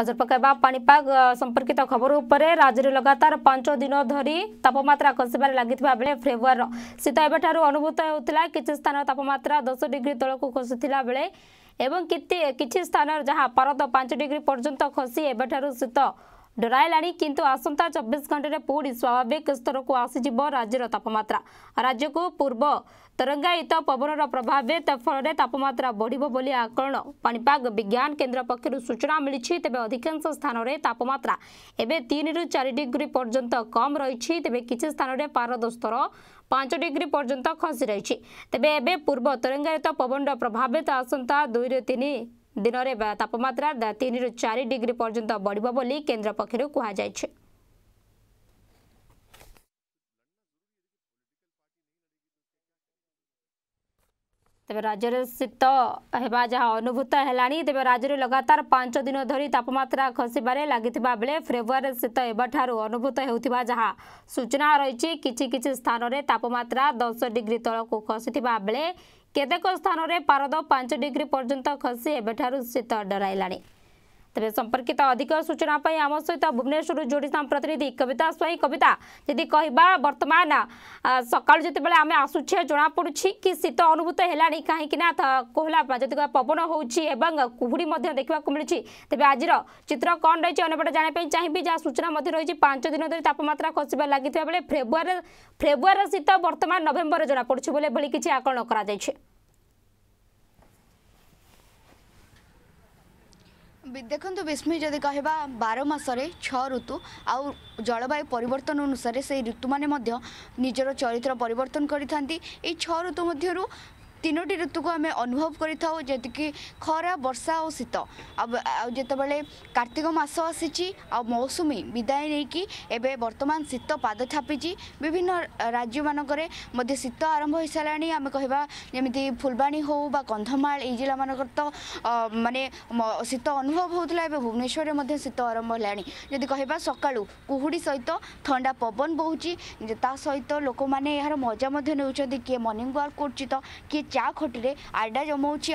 नजर पकाइबा पानीपाग संपर्कित खबर उपरे राज्य लगातार 5 दिन धरी तापमात्रा खसबार लागितबा बेले फेब्रुवारी शीत एबेठारु अनुभूत होउतला। किछि स्थान तापमात्रा 10 डिग्री तळकु खसुतिला बेले एवं किछि स्थान जहां पारद 5 डिग्री पर्यंत खसी एबेठारु शीत डराइलाणी, किंतु आसंता 24 घंटे रे पूरी स्वाभाविक स्तर को आसीजिबो राज्यर तापमात्रा। राज्य को पूर्व तरंगायित पवनर प्रभावित फल तापमात्रा बढ़िबो बोली आकलन पानीपाग विज्ञान केन्द्र पक्षर सूचना मिली। तेज अधिकांश स्थान में तापमात्रा एवं 3 ରୁ 4 डिग्री पर्यंत कम रही, तेज किसी स्थान में पारद स्तर 5 डिग्री पर्यंत खसी रही। तेबे एबे पूर्व तरंगायित पवनर प्रभावित आसंता 2 ରୁ 3 दिन में तापमात्रा 3 ରୁ 4 डिग्री पर्यंत बढ़िबो बोली केन्द्र पक्षर कहुछे। तेज राज्य में शीत होगा जहाँ अनुभूत है, तेज राज्य में लगातार 5 दिन धरी तापमात्रा खसबार लगिता बेले फेब्रुआरी शीत एबाठारु अनुभूत होता जहाँ सूचना रही। किछि स्थान में तापमात्रा 10 डिग्री तलक खसी बेले केतेक स्थान में पारद 5 डिग्री पर्यंत खसी एबाठारु शीत डराइलाणी। तेज संपर्कित अधिक सूचना आम सहित भुवनेश्वर जोड़ीसाम प्रतिनिधि कविता स्वाई। कविता, यदि कहवा बर्तमान सकाल जिते बेले आम आसुचे जनापड़ी कि शीत अनुभूत है, कहीं कोहला जदि पवन होहुड़ी देखा मिली, तेज आज चित्र कौन रही अनेपटे जानापी चाहिए। जहाँ सूचना रही 5 दिन धरी तापमात्रा खसवा लगी बेले फेब्रुआरी शीत बर्तमान नवेम्बर जनापड़ी बोले भली किसी आकलन करा जाइछे। देखु विस्मय जदि कहवा 12 मास 6 ऋतु आउ जलवायु परिवर्तन अनुसार से ऋतु माने निजर चरित्र परिवर्तन करिथांती। 6 ऋतु मध्यरु 3टी ऋतु को आम अनुभव करिथाउ, जति कि खरा, वर्षा और शीत। आते कार्तिक मास आसी मौसुमी विदाय नहीं कि एबे वर्तमान शीत पाद थापी। विभिन्न राज्य मानकरे मध्य शीत आरंभ हो साराणी। आम कहवा जमी फुलबाणी हो बा कंधमाल ये जिला मानक तो माने शीत अनुभव होता है। भुवनेश्वर में शीत आरंभ होलानी। जदि कहवा सकाळू कुहुड़ी सहित ठंडा पवन बहुची, ता सहित लोक मैंने यार मजा नौकरी किए मॉर्निंग वॉक कर किए चा खटी आड्डा जमाऊँच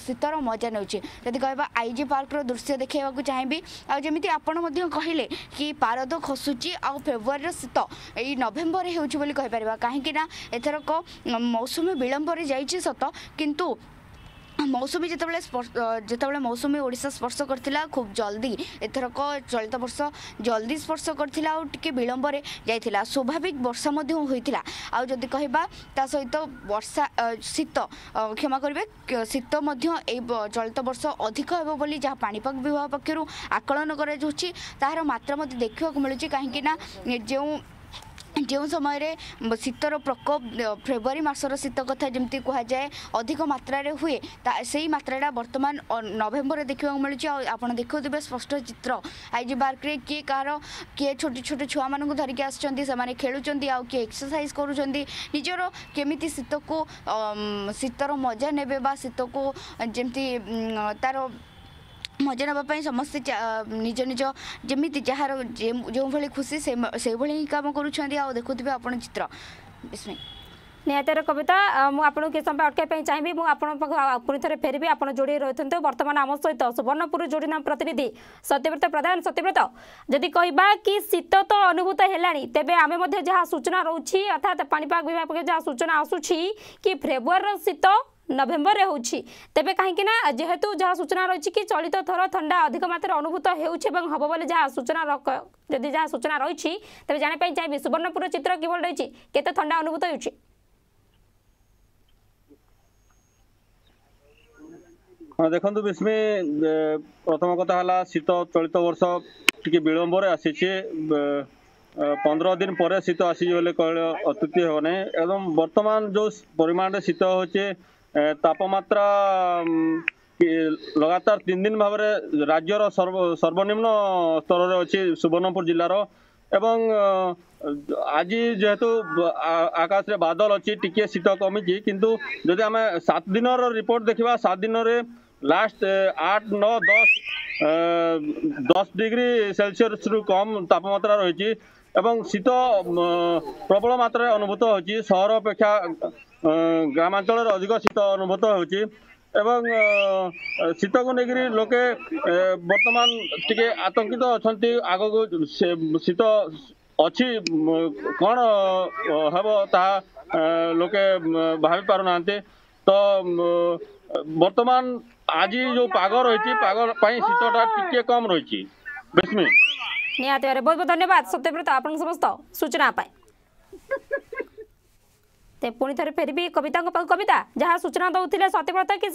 शीतर मजा नौचे। जदि कह आईजी पार्कर दृश्य देखा चाहिए। आमती आपले कि पारद खसुची आउ फेब्रुआरी शीत ये नवेम्बर होपर कहीं एथरक मौसुमी विलंबर जाइए सत, किंतु मौसुमी जितेबाला मौसुमी ओडिशा स्पर्श करथिला खूब जल्दी एथरक चलित वर्ष जल्दी स्पर्श करथिला और टिके विलंबरे जाइथिला। स्वाभाविक वर्षा मध्य होइथिला। आ जदि कहबा ता सहित वर्षा शीत क्षमा करबे शीत मध्य ए चलित वर्ष अधिक हेबो बोली जहाँ पानीपाग विभाग पक्षरु आकलन करा जाउछि। ताहार मात्रा मते देखिबा को मिलुछि काहेकि ना जो समय शीतर प्रकोप फेब्रुआरी मासर शीत कथा जमी कहुए अधिक मात्रा हुए से ही मात्रा बर्तमान नवेम्बर देखा मिली। आपड़ देखुवे स्पष्ट चित्र आईजी पार्क में किए कह किए छोटे छोटे छुआ मानू धरिकी आसने खेलुंट आउ किए एक्सरसाइज कर केमी शीत को शीतर मजा ने शीत को जमी तार मजा नापी समस्ते निज निज जमी जार जो भाई खुशी से ही कम करुँच देखुवे आप चित्र विस्मय निहतर। कविता, मुझे समय अटकाई चाहिए पुणी थे फेर आप जोड़ी रही। बर्तमान आम सहित सुवर्णपुर जोड़ी नाम प्रतिनिधि सत्यव्रत प्रधान। सत्यव्रत, जदि कहवा कि शीत तो अनुभूत है, तेज आम जहाँ सूचना रोचे अर्थात पानीपाग विभाग जहाँ सूचना आसूची कि फेब्रुआरी शीत नवेम्बर हो तेबे कहीं ना जेहेतु जहाँ सूचना रही कि चलित थर ठंडा अधिक मात्रा अनुभूत होब बोले जहाँ सूचना जदि जहाँ सूचना रही तेज जानापी चाहिए सुवर्णपुर चित्र किभल रही केते ठंडा अनुभूत हो। हाँ देखु विस्मी, प्रथम कथा है शीत चलित वर्ष टी विलंबर आसी 15 दिन पर शीत आसी बोले कह अत्युक्ति हो ना। एकदम बर्तमान जो परिमाण शीत होचे तापमात्रा लगातार 3 दिन भाव राज्यर सर्वनिम्न स्तर अच्छी सुवर्णपुर जिलार एवं आज जेहेतु आकाश रे बादल अच्छी टिके शीत कमी, किंतु जदि आम 7 दिन रिपोर्ट देखा 7 दिन लास्ट 8, 9, 10 डिग्री सेल्सियस रु कम तापमात्रा रही एवं शीत प्रबल मात्रा अनुभूत होची। सहर अपेक्षा ग्रामांचल अधिक शीत अनुभूत होची। एवं शीत को लेकर लोके बर्तमान टे आतंकित अच्छा आग को शीत अच्छी कौन हम ता लोके भावी पार ना तो बर्तमान आज जो पाग रही शीतटा टी कम रही बिस्मी निहत बहुत बहुत धन्यवाद सत्यव्रत आप समस्त सूचना ते पुणी थे फेर भी कविता कविता जहाँ सूचना दौले सत्यव्रत कि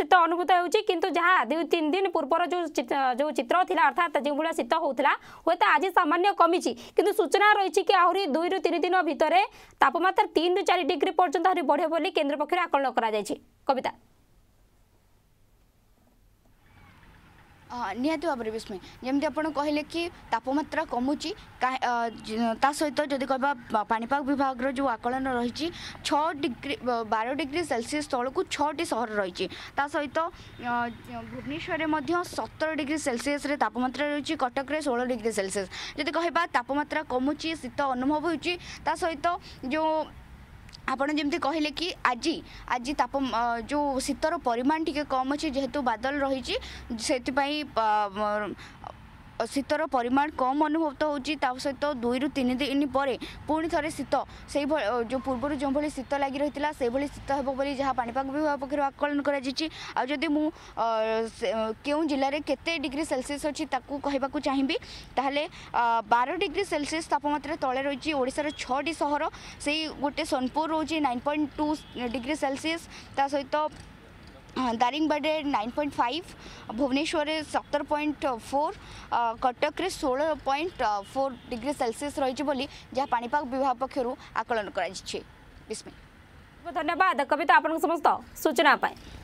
शीत अनुभूत होती जहाँ 2-3 दिन पूर्वर जो चित्र थी अर्थात जो भाया शीत होता हे तो आज सामान्य कमी कि सूचना रही कि आहरी 2-3 दिन भितर तापमात्रा 3-4 डिग्री पर्यंत आहरी बढ़े बोली केन्द्र पक्ष आकलन कर कविता निहाती भाव में विस्मय जमी आप कहले कि तापमात्रा कमुची ता सहित जदि कह पानीपाग विभाग जो आकलन रही 6-12 डिग्री सेल्सियस तौक 6टी सहर रही सहित भुवनेश्वर में 17 डिग्री सेल्सियस तापमात्रा रही कटक में 16 डिग्री सेल्सियस जदि कह तापमात्रा कमुची शीत अनुभव होता सहित जो आपण जमी कहले कि आज आज ताप जो शीतर परिमाण टी कम अच्छे जेहेतु बादल रही से शीतर परिमाण कम अनुभूत होता सहित 2-3 दिन पर पुणी थे शीत से जो पूर्व जो भाई शीत लगी रही है से भाई शीत होली जहाँ पानीपाग विभाग पक्ष आकलन करों जिले के डिग्री सेल्सियस अच्छी कहवाक चाहिए ताहले 12 डिग्री सेल्सियस तापमात्रा तले रही ओडिशार 6टी सहर से गोटे सोनपुर रोचे 9.2 डिग्री सेल्सियस ता सहित दारिंगबाड़े 9.5 भुवनेश्वर 17.4 कटक में 16.4 डिग्री सेल्सियस रही बोली जहाँ पानीपाग विभाग पक्षर आकलन कर धन्यवाद कविता आपन समस्त सूचना पाए।